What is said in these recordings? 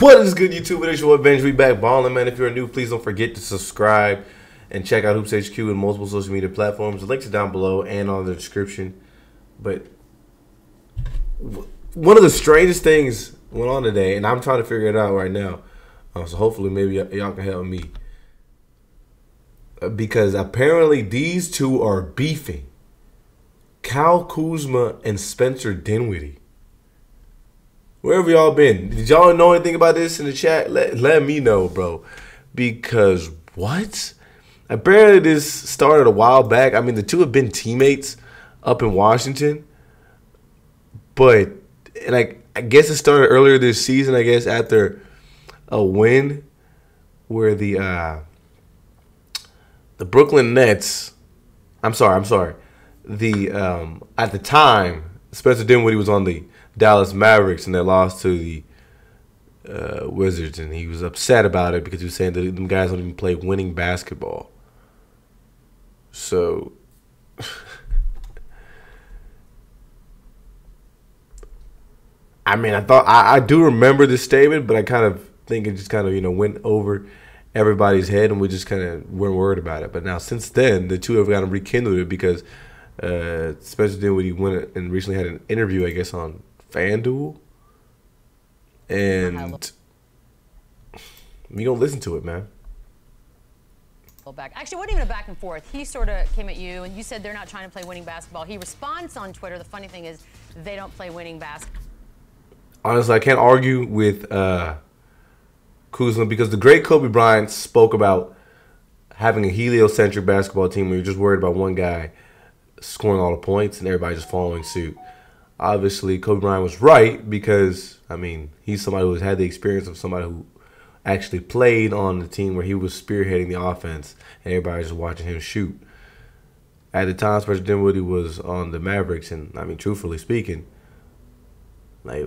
What is good, YouTube? It is your boy Benji. We back balling, man. If you're new, please don't forget to subscribe and check out Hoops HQ and multiple social media platforms. The links are down below and on the description. But one of the strangest things went on today, and I'm trying to figure it out right now. So hopefully maybe y'all can help me. Because apparently these two are beefing. Kyle Kuzma and Spencer Dinwiddie. Wherever y'all been, did y'all know anything about this in the chat? Let me know, bro. Because what? Apparently this started a while back. I mean, the two have been teammates up in Washington. But I guess it started earlier this season, I guess, after a win where the Brooklyn Nets, I'm sorry. At the time, Spencer Dinwiddie was on the Dallas Mavericks, and they lost to the Wizards, and he was upset about it because he was saying that them guys don't even play winning basketball. So I mean, I do remember this statement, but I kind of think it just kind of, you know, went over everybody's head, and we just kind of weren't worried about it. But now since then, the two have kind of rekindled it because Spencer Dinwiddie went and recently had an interview, I guess, on Fan Duel, and we don't listen to it, man. Back. Actually, it wasn't even a back and forth. He sort of came at you, and you said they're not trying to play winning basketball. He responds on Twitter. The funny thing is, they don't play winning basketball. Honestly, I can't argue with Kuzma because the great Kobe Bryant spoke about having a heliocentric basketball team where you're just worried about one guy scoring all the points and everybody just following suit. Obviously, Kobe Bryant was right because, I mean, he's somebody who's had the experience of somebody who actually played on the team where he was spearheading the offense and everybody's just watching him shoot. At the time, Spencer Dinwiddie was on the Mavericks, and, I mean, truthfully speaking, like,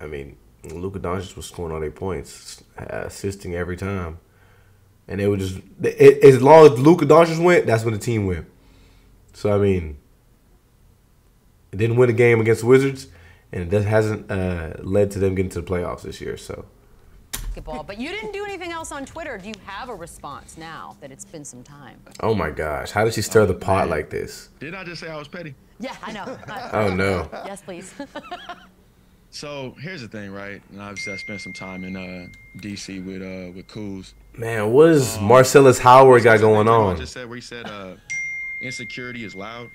I mean, Luka Doncic was scoring all their points, assisting every time. And they were just, as long as Luka Doncic went, that's when the team went. So, I mean, it didn't win a game against the Wizards, and that hasn't led to them getting to the playoffs this year. So, but you didn't do anything else on Twitter. Do you have a response now that it's been some time? Oh, my gosh. How did she stir the pot like this? Did I just say I was petty? Yeah, I know. Oh, no. Yes, please. So, here's the thing, right? And obviously, I spent some time in D.C. with Kuz. Man, what is Marcellus Howard got going on? I just said where he said insecurity is loud.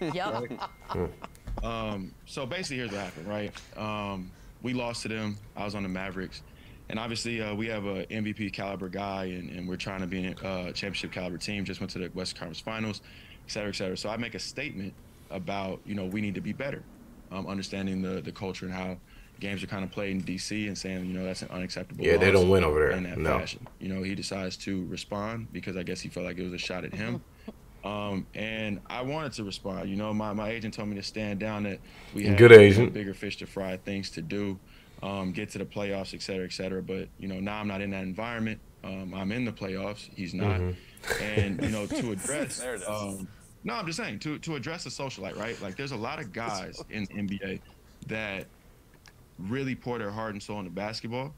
Yep. Right? So basically, here's what happened, right? We lost to them. I was on the Mavericks, and obviously we have a MVP caliber guy, and we're trying to be a championship caliber team. Just went to the Western Conference Finals, et cetera, et cetera. So I make a statement about, you know, we need to be better, understanding the culture and how games are kind of played in D.C. and saying, you know, that's an unacceptable. Yeah, they don't win over there in that fashion. You know, he decides to respond because I guess he felt like it was a shot at him. And I wanted to respond. You know, my agent told me to stand down, that we had bigger fish to fry, things to do, get to the playoffs, et cetera, et cetera. But, you know, now I'm not in that environment. I'm in the playoffs. He's not. Mm-hmm. And, you know, to address, no, I'm just saying, to address the socialite, right? Like, there's a lot of guys in the NBA that really pour their heart and soul into basketball,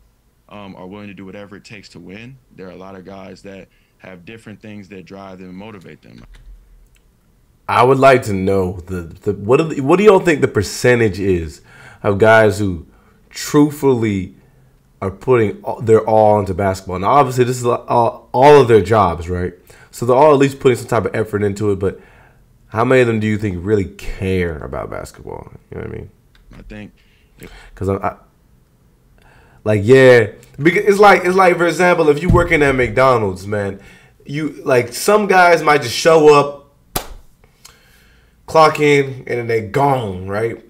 are willing to do whatever it takes to win. There are a lot of guys that have different things that drive them and motivate them. I would like to know what do y'all think the percentage is of guys who truthfully are putting their all into basketball? Now, obviously, this is all of their jobs, right? So they're all at least putting some type of effort into it, but how many of them do you think really care about basketball? You know what I mean? I think, because like, yeah, because it's like, for example, if you working at McDonald's, man, you, like, some guys might just show up, clock in, and then they gone, right?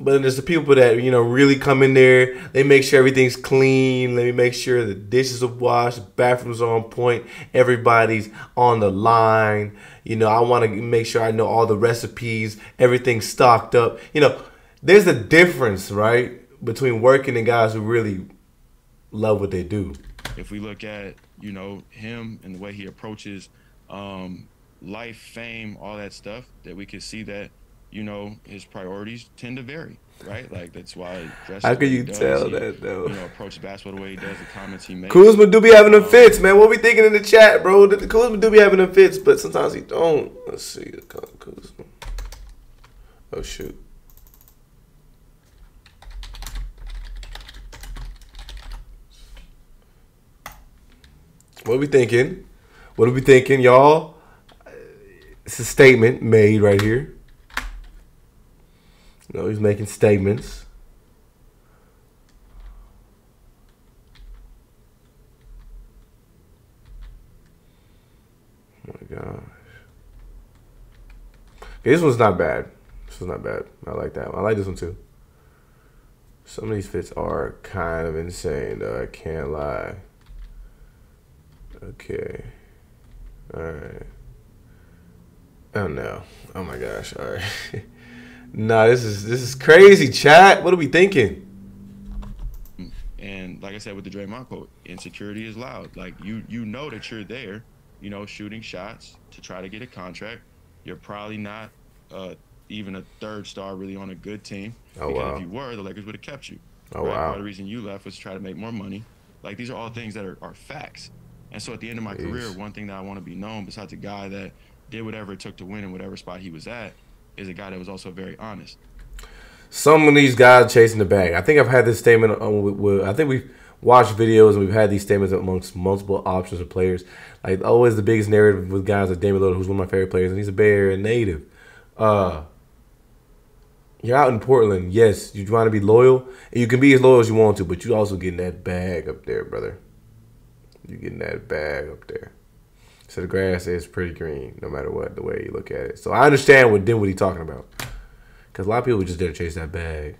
But then there's the people that, you know, really come in there. They make sure everything's clean. They make sure the dishes are washed, the bathrooms are on point, everybody's on the line. You know, I want to make sure I know all the recipes, everything's stocked up. You know, there's a difference, right, between working and guys who really love what they do. If we look at, you know, him and the way he approaches life, fame, all that stuff, that we could see that, you know, his priorities tend to vary. right? Like, that's why. How could you tell that, though? You know, approach basketball the way he does, the comments he makes. Kuzma do be having them fits, man. What we thinking in the chat, bro? The Kuzma do be having them fits, but sometimes he don't. Let's see. Kuzma. Oh, shoot. What are we thinking? What are we thinking, y'all? It's a statement made right here. You know, he's making statements. Oh my gosh. Okay, this one's not bad. This one's not bad. I like that one. I like this one too. Some of these fits are kind of insane, though. I can't lie. Okay. All right. Oh no. Oh my gosh. All right. Nah, this is crazy, chat. What are we thinking? And like I said with the Draymond quote, insecurity is loud. Like you know that you're there, you know, shooting shots to try to get a contract. You're probably not even a third star really on a good team. Oh, because wow. If you were, the Lakers would have kept you. Oh, right? Wow. Part of the reason you left was to try to make more money. Like these are all things that are facts. And so at the end of my career, one thing that I want to be known, besides a guy that did whatever it took to win in whatever spot he was at, is a guy that was also very honest. Some of these guys chasing the bag. I think I've had this statement. I think we've watched videos and we've had these statements amongst multiple options of players. Like always the biggest narrative with guys like Damian Lillard, who's one of my favorite players, and he's a Bay Area native. You're out in Portland. Yes, you want to be loyal. And you can be as loyal as you want to, but you also getting that bag up there, brother. You're getting that bag up there. So the grass is pretty green, no matter what, the way you look at it. So I understand what Dinwiddie talking about. Because a lot of people just didn't chase that bag.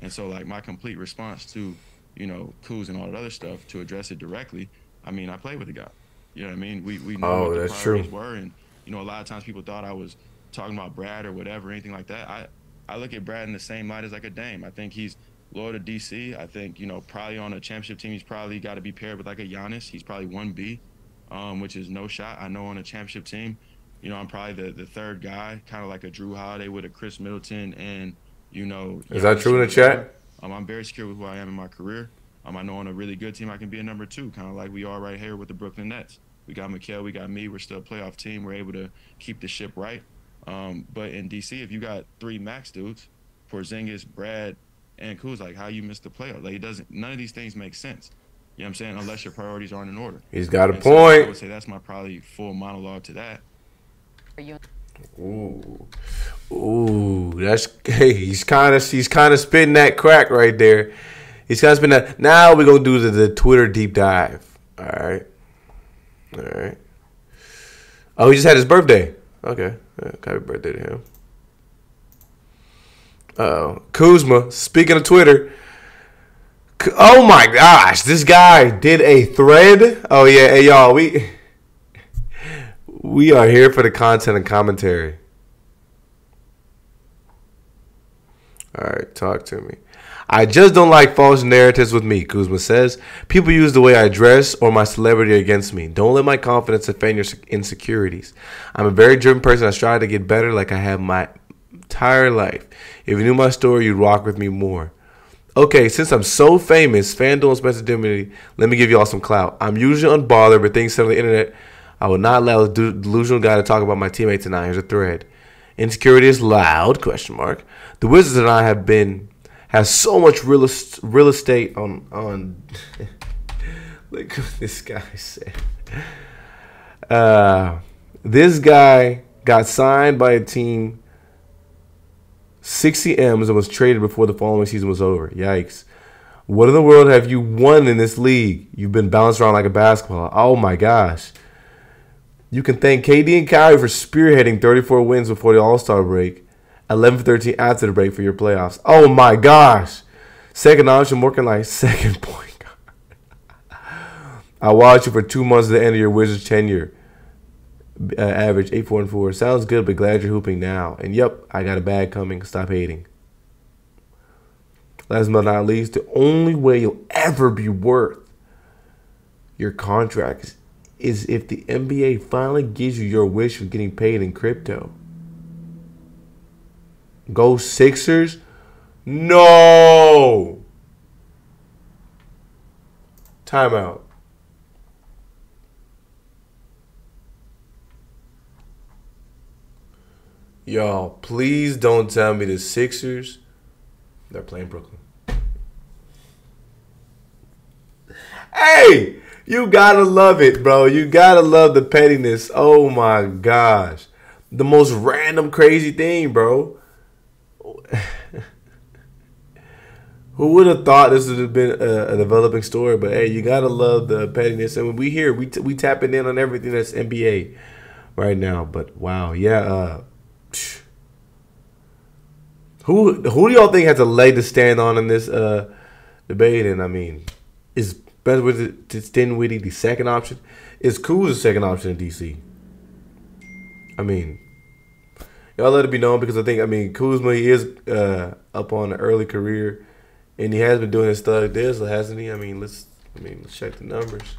And so, like, my complete response to, you know, coups and all that other stuff, to address it directly, I mean, I played with the guy. You know what I mean? We know what the priorities were. And, you know, a lot of times people thought I was talking about Brad or whatever, anything like that. I look at Brad in the same light as, like, a Dame. I think he's loyal to DC. I think, you know, probably on a championship team, he's probably got to be paired with like a Giannis. He's probably 1B, which is no shot. I know on a championship team, you know, I'm probably the third guy, kind of like a Drew Holiday with a Chris Middleton and, you know. Is that true in the chat? I'm very secure with who I am in my career. I know on a really good team, I can be a #2, kind of like we are right here with the Brooklyn Nets. We got Mikel, we got me. We're still a playoff team. We're able to keep the ship right. But in DC, if you got 3 max dudes, Porzingis, Brad, and Kuz, like, how you missed the playoff? Like, it doesn't, none of these things make sense. You know what I'm saying? Unless your priorities aren't in order. He's got a point. So I would say that's my probably full monologue to that. Ooh. Ooh. That's, hey, he's kind of spitting that crack right there. He's kind of spitting that. Now we're going to do the Twitter deep dive. All right. All right. Oh, he just had his birthday. Okay. Happy birthday to him. Uh-oh. Kuzma, speaking of Twitter, oh my gosh, this guy did a thread. Oh yeah, hey y'all, we are here for the content and commentary. All right, talk to me. I just don't like false narratives with me, Kuzma says. People use the way I dress or my celebrity against me. Don't let my confidence offend your insecurities. I'm a very driven person. I strive to get better like I have my entire life. If you knew my story, you'd rock with me more. Okay, since I'm so famous, Fan duel and Spencer Dinwiddie, let me give y'all some clout. I'm usually unbothered, but things said on the internet, I will not allow a delusional guy to talk about my teammate tonight. Here's a thread. Insecurity is loud, . The Wizards and I have so much real estate on look what this guy said. This guy got signed by a team 60 M's and was traded before the following season was over. Yikes. What in the world have you won in this league? You've been bounced around like a basketball. Oh, my gosh. You can thank KD and Kyrie for spearheading 34 wins before the All-Star break, 11-13 after the break for your playoffs. Oh, my gosh. Second option, working like second point guard. I watched you for 2 months at the end of your Wizards tenure. Average 8-4-4. Sounds good, but glad you're hooping now. And yep, I got a bag coming. Stop hating. Last but not least, the only way you'll ever be worth your contracts is if the NBA finally gives you your wish of getting paid in crypto. Go Sixers, No! Timeout. Y'all, please don't tell me the Sixers, they're playing Brooklyn. Hey! You gotta love it, bro. You gotta love the pettiness. Oh my gosh. The most random crazy thing, bro. Who would have thought this would have been a developing story? But, hey, you got to love the pettiness. And when we here, we tapping in on everything that's NBA right now. But, wow, yeah. Who do y'all think has a leg to stand on in this debate? And, I mean, is Dinwiddie the second option? Is Kuz the second option in D.C.? I mean, y'all let it be known because I think, I mean, Kuzma, he is up on an early career. And he has been doing his thug dizzle, hasn't he? I mean, let's check the numbers.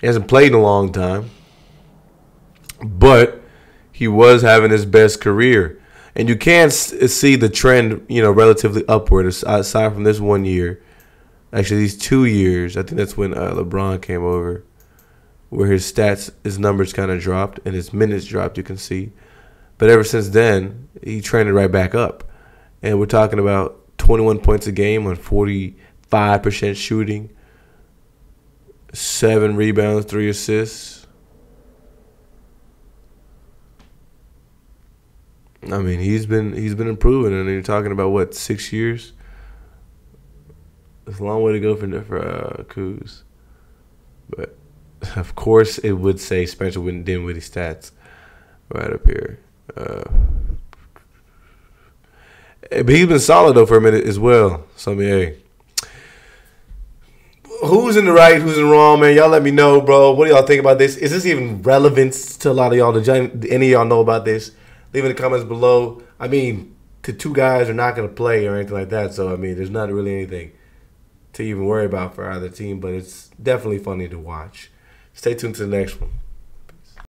He hasn't played in a long time, but he was having his best career, and you can see the trend, you know, relatively upward. Aside from this 1 year, actually these 2 years, I think that's when LeBron came over, where his stats, his numbers kind of dropped and his minutes dropped, you can see. But ever since then, he trended right back up. And we're talking about 21 points a game on 45% shooting, 7 rebounds, 3 assists. I mean, he's been improving, and you're talking about, what, 6 years? It's a long way to go for Kuz. But of course, it would say Spencer Dinwiddie stats right up here. But he's been solid, though, for a minute as well. So, I mean, hey. Who's in the right? Who's in the wrong, man? Y'all let me know, bro. What do y'all think about this? Is this even relevant to a lot of y'all? Did any of y'all know about this? Leave in the comments below. I mean, the two guys are not going to play or anything like that. So, I mean, there's not really anything to even worry about for either team. But it's definitely funny to watch. Stay tuned to the next one.